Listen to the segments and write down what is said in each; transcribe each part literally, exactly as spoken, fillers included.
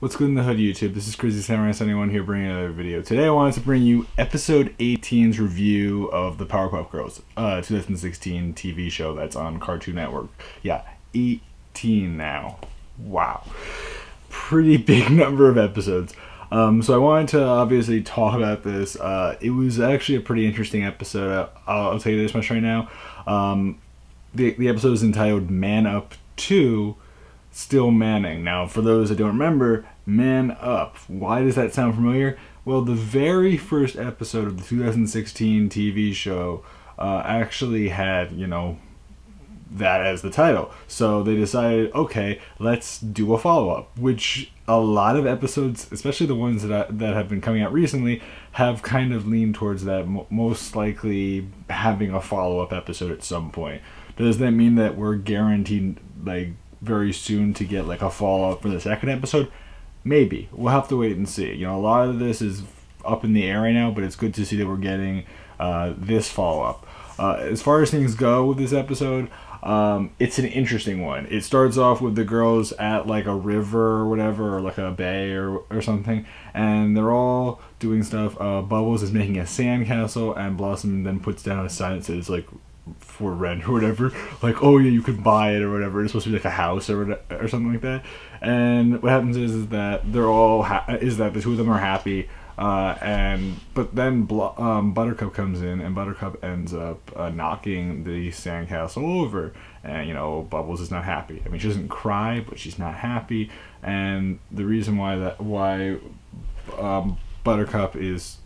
What's good in the hood, YouTube? This is Crazy Samurai seventy-one here bringing another video. Today I wanted to bring you episode eighteen's review of the Powerpuff Girls uh, two thousand sixteen T V show that's on Cartoon Network. Yeah, eighteen now. Wow. Pretty big number of episodes. Um, so I wanted to obviously talk about this. Uh, it was actually a pretty interesting episode. I'll, I'll tell you this much right now. Um, the, the episode is entitled Man Up two. Still Manning. Now, for those that don't remember, Man Up. Why does that sound familiar? Well, the very first episode of the two thousand sixteen T V show uh, actually had, you know, that as the title. So they decided, okay, let's do a follow-up, which a lot of episodes, especially the ones that, I, that have been coming out recently, have kind of leaned towards that, most likely having a follow-up episode at some point. Does that mean that we're guaranteed, like, very soon to get like a follow-up for the second episode? Maybe. We'll have to wait and see. You know, a lot of this is up in the air right now, but it's good to see that we're getting uh, this follow-up. Uh, as far as things go with this episode, um, it's an interesting one. It starts off with the girls at like a river or whatever, or like a bay or, or something, and they're all doing stuff. Uh, Bubbles is making a sandcastle, and Blossom then puts down a sign that says like, for rent or whatever, like, oh yeah, you could buy it or whatever. It's supposed to be like a house or or something like that. And what happens is, is that they're all ha is that the two of them are happy. Uh, and but then Bl um, Buttercup comes in, and Buttercup ends up uh, knocking the sandcastle over. And you know, Bubbles is not happy. I mean, she doesn't cry, but she's not happy. And the reason why that why um, Buttercup is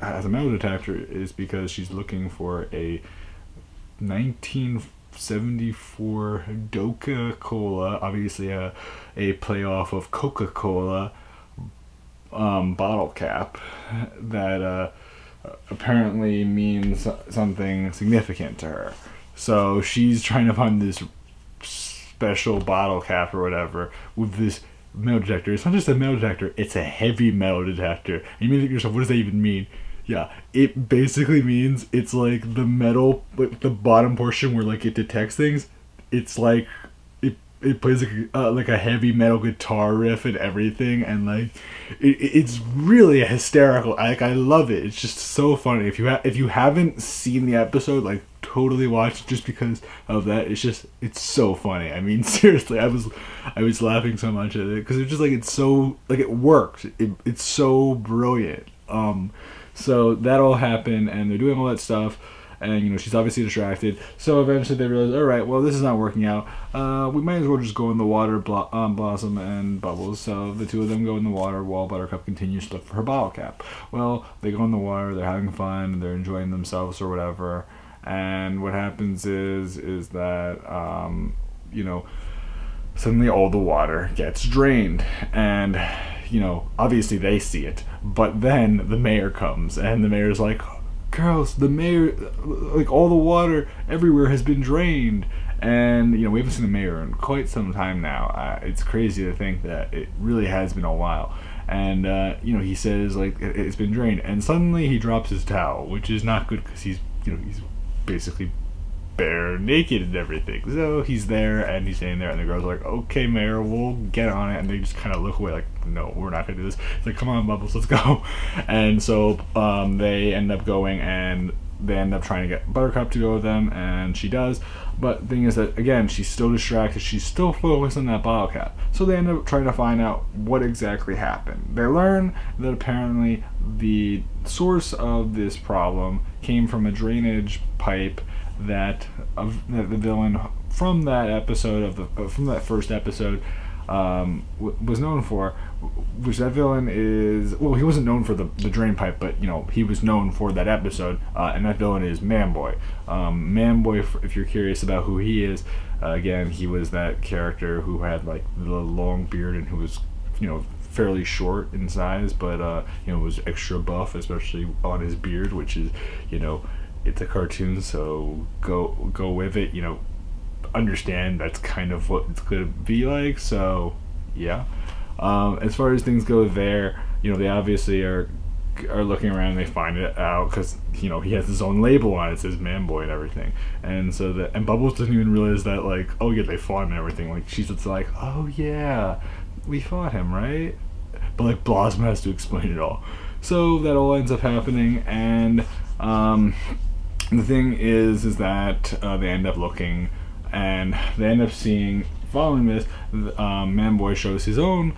has a metal detector is because she's looking for a nineteen seventy-four Doca Cola, obviously a, a playoff of Coca-Cola um, bottle cap that uh, apparently means something significant to her. So she's trying to find this special bottle cap or whatever with this metal detector. It's not just a metal detector, it's a heavy metal detector. And you may think to yourself, what does that even mean? Yeah, it basically means it's like the metal, like the bottom portion where like it detects things. It's like it it plays like uh, like a heavy metal guitar riff and everything, and like it, it's really hysterical. Like I love it. It's just so funny. If you ha if you haven't seen the episode, like totally watch it just because of that. It's just it's so funny. I mean, seriously, I was I was laughing so much at it because it's just like it's so like it works. It it's so brilliant. Um. So that all happened, and they're doing all that stuff, and you know she's obviously distracted. So eventually they realize, all right, well this is not working out. Uh, we might as well just go in the water, blo um, Blossom and Bubbles. So the two of them go in the water while Buttercup continues to look for her bottle cap. Well, they go in the water, they're having fun, they're enjoying themselves or whatever. And what happens is is that um, you know suddenly all the water gets drained, and you know, obviously they see it, but then the mayor comes, and the mayor's like, girls, the mayor, like, all the water everywhere has been drained, and, you know, we haven't seen the mayor in quite some time now. Uh, it's crazy to think that it really has been a while, and, uh, you know, he says, like, it, it's been drained, and suddenly he drops his towel, which is not good, because he's, you know, he's basically bare naked and everything. So he's there and he's standing there, and the girls are like, okay mayor, we'll get on it, and they just kind of look away like, no, we're not gonna do this. It's like, come on Bubbles, let's go. And so um they end up going, and they end up trying to get Buttercup to go with them, and she does, but the thing is that again she's still distracted, she's still focused on that bottle cap. So they end up trying to find out what exactly happened. They learn that apparently the source of this problem came from a drainage pipe that of the villain from that episode of the from that first episode um, w was known for, which that villain is, well, he wasn't known for the the drain pipe, but you know he was known for that episode, uh, and that villain is Man-Boy. Um, Man-Boy, if you're curious about who he is, uh, again he was that character who had like the long beard and who was you know fairly short in size, but uh, you know was extra buff, especially on his beard, which is you know. It's a cartoon, so go go with it, you know understand that's kind of what it's gonna be like. So yeah, um as far as things go there, you know they obviously are are looking around and they find it out because you know he has his own label on it, it says Man-Boy and everything, and so that and Bubbles doesn't even realize that, like, oh yeah, they fought him and everything. Like she's just like, oh yeah, we fought him, right? but like Blossom has to explain it all. So that all ends up happening, and um, the thing is is that uh, they end up looking, and they end up seeing, following this, uh, Man-Boy shows his own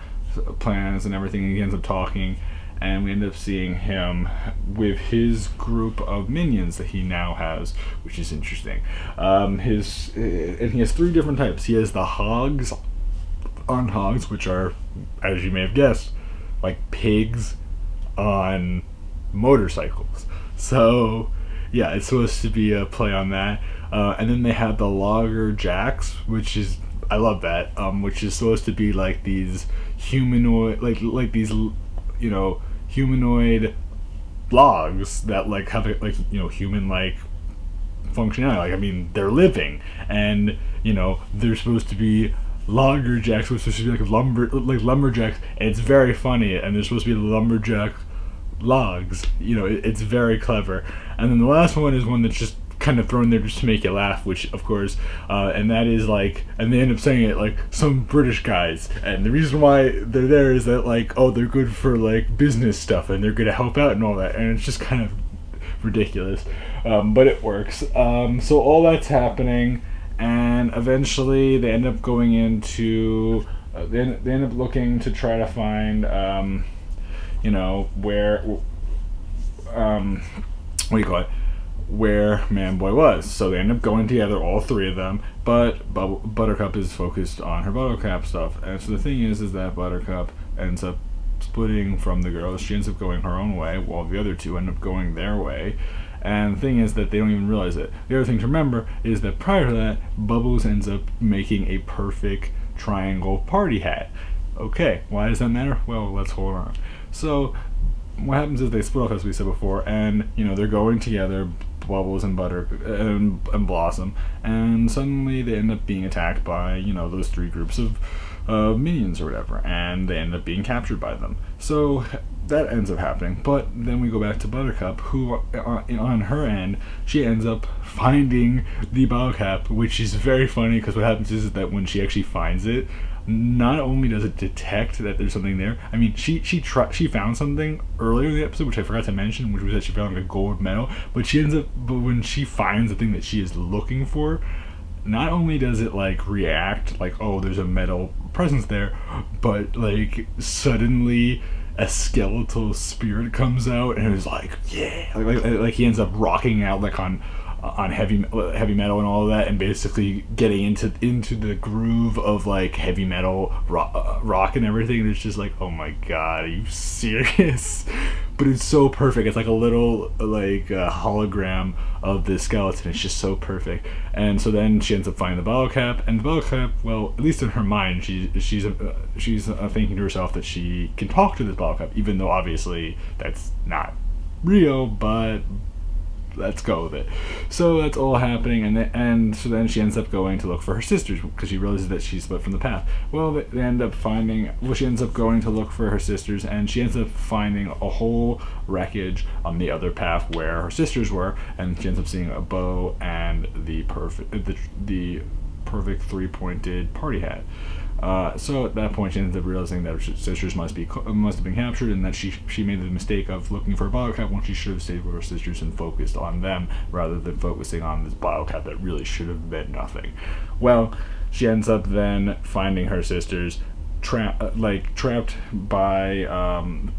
plans and everything, and he ends up talking, and we end up seeing him with his group of minions that he now has, which is interesting. Um, his and he has three different types. He has the hogs, on hogs, which are, as you may have guessed, like pigs on motorcycles. So yeah, it's supposed to be a play on that. Uh, and then they have the logger jacks, which is, I love that, um, which is supposed to be like these humanoid, like like these, you know, humanoid logs that like have a, like, you know, human like functionality. Like, I mean, they're living, and you know, they're supposed to be loggerjacks, which is like lumber, like lumberjacks, and it's very funny. And they're supposed to be lumberjack logs. You know, it, it's very clever. And then the last one is one that's just kind of thrown there just to make you laugh, which of course, uh, and that is like, and they end up saying it like some British guys, and the reason why they're there is that like, oh, they're good for like business stuff, and they're good to help out and all that, and it's just kind of ridiculous, um, but it works. Um, so all that's happening. And eventually they end up going into, uh, they, end, they end up looking to try to find, um, you know, where, um, what do you call it, where Man-Boy was. So they end up going together, all three of them, but Bub Buttercup is focused on her Buttercup stuff. And so the thing is, is that Buttercup ends up splitting from the girls. She ends up going her own way, while the other two end up going their way. And the thing is that they don't even realize it. The other thing to remember is that prior to that, Bubbles ends up making a perfect triangle party hat. Okay, why does that matter? Well, let's hold on. So what happens is they split off, as we said before, and you know, they're going together, Bubbles and Butter and, and Blossom, and suddenly they end up being attacked by, you know, those three groups of uh, minions or whatever, and they end up being captured by them. So that ends up happening, but then we go back to Buttercup, who on her end, she ends up finding the Buttercup, which is very funny, because what happens is that when she actually finds it, not only does it detect that there's something there, I mean, she she tr she found something earlier in the episode, which I forgot to mention, which was that she found like a gold medal, but she ends up, but when she finds the thing that she is looking for, not only does it like react like, oh, there's a metal presence there, but like suddenly a skeletal spirit comes out, and it's like, yeah, like, like, like he ends up rocking out like on on heavy heavy metal and all of that, and basically getting into into the groove of like heavy metal rock, uh, rock and everything, and it's just like, oh my god, are you serious? But it's so perfect. It's like a little like uh, hologram of the skeleton. It's just so perfect. And so then she ends up finding the bottle cap, and the bottle cap, well, at least in her mind, she, she's uh, she's uh, thinking to herself that she can talk to this bottle cap, even though obviously that's not real, but let's go with it. So that's all happening, and the, and so then she ends up going to look for her sisters, because she realizes that she split from the path. Well, they end up finding, well, she ends up going to look for her sisters, and she ends up finding a whole wreckage on the other path where her sisters were, and she ends up seeing a bow and the perfect the, the perfect three-pointed party hat. Uh, so at that point, she ends up realizing that her sisters must be must have been captured, and that she she made the mistake of looking for a bottle cap when she should have stayed with her sisters and focused on them rather than focusing on this bottle cap that really should have been nothing. Well, she ends up then finding her sisters trapped, like trapped by um,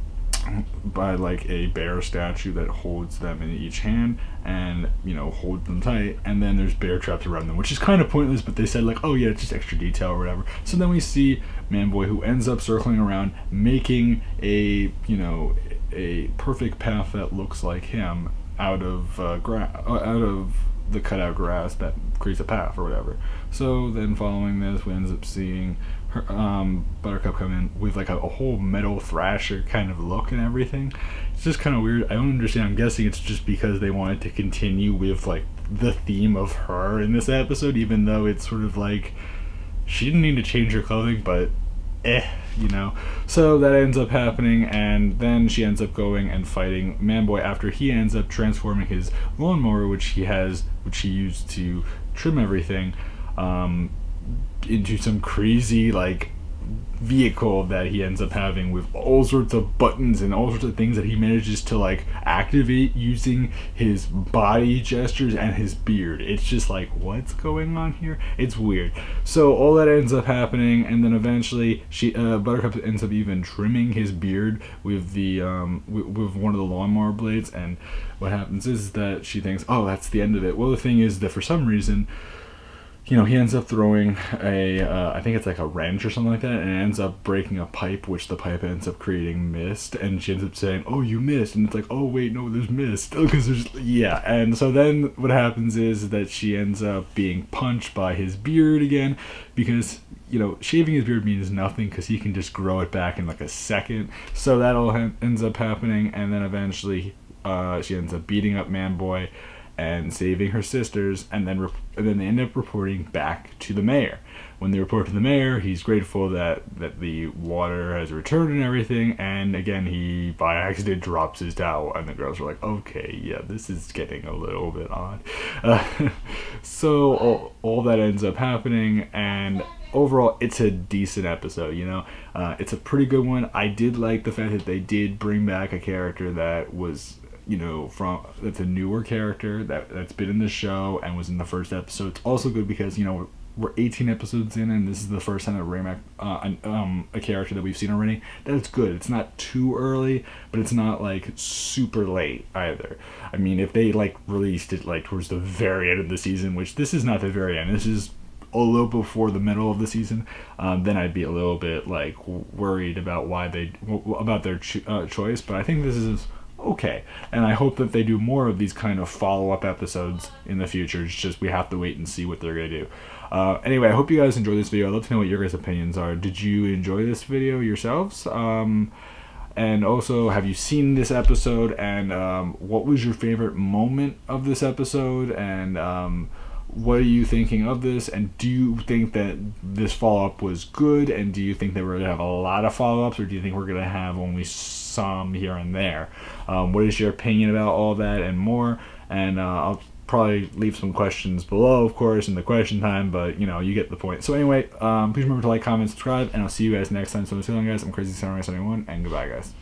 by like a bear statue that holds them in each hand, and you know, hold them tight, and then there's bear traps around them, which is kind of pointless, but they said like, oh yeah, it's just extra detail or whatever. So then we see Man-Boy, who ends up circling around, making a, you know, a perfect path that looks like him out of uh, gra out of the cutout grass that creates a path or whatever. So then following this, we ends up seeing her, um, Buttercup come in with like a, a whole metal thrasher kind of look and everything. It's just kind of weird. I don't understand. I'm guessing it's just because they wanted to continue with like the theme of her in this episode, even though it's sort of like she didn't need to change her clothing, but eh, you know. So that ends up happening, and then she ends up going and fighting Man-Boy after he ends up transforming his lawnmower, which he has, which he used to trim everything, um, into some crazy like vehicle that he ends up having with all sorts of buttons and all sorts of things that he manages to like activate using his body gestures and his beard. It's just like, what's going on here? It's weird. So all that ends up happening, and then eventually she uh, Buttercup ends up even trimming his beard with the um, with, with one of the lawnmower blades, and what happens is that she thinks, oh, that's the end of it. Well, the thing is that for some reason, you know, he ends up throwing a, uh, I think it's like a wrench or something like that, and it ends up breaking a pipe, which the pipe ends up creating mist, and she ends up saying, oh, you missed, and it's like, oh, wait, no, there's mist, because there's, yeah, and so then what happens is that she ends up being punched by his beard again, because, you know, shaving his beard means nothing, because he can just grow it back in like a second, so that all ends up happening, and then eventually uh, she ends up beating up Man-Boy, and saving her sisters, and then and then they end up reporting back to the mayor. When they report to the mayor, he's grateful that that the water has returned and everything, and again he by accident drops his towel, and the girls are like, okay, yeah, this is getting a little bit odd. Uh, so all, all that ends up happening, and overall it's a decent episode, you know. Uh, it's a pretty good one. I did like the fact that they did bring back a character that was, you know, from that's a newer character that that's been in the show and was in the first episode. It's also good because, you know, we're eighteen episodes in, and this is the first time that Raymack, uh, um, a character that we've seen already. That's good. It's not too early, but it's not like super late either. I mean, if they like released it like towards the very end of the season, which this is not the very end, this is a little before the middle of the season, um, then I'd be a little bit like worried about why they about their cho uh, choice. But I think this is okay, and I hope that they do more of these kind of follow-up episodes in the future. It's just we have to wait and see what they're gonna do. Uh, anyway, I hope you guys enjoyed this video. I'd love to know what your guys' opinions are. Did you enjoy this video yourselves? Um, and also, have you seen this episode? And um, what was your favorite moment of this episode? And um, what are you thinking of this? And do you think that this follow-up was good? And do you think that we're gonna have a lot of follow-ups, or do you think we're gonna have only some here and there? Um, what is your opinion about all that and more? And uh, I'll probably leave some questions below, of course, in the question time, but you know, you get the point. So anyway, um, please remember to like, comment, subscribe, and I'll see you guys next time. So until then, guys, I'm Crazy Samurai seventy-one, and goodbye, guys.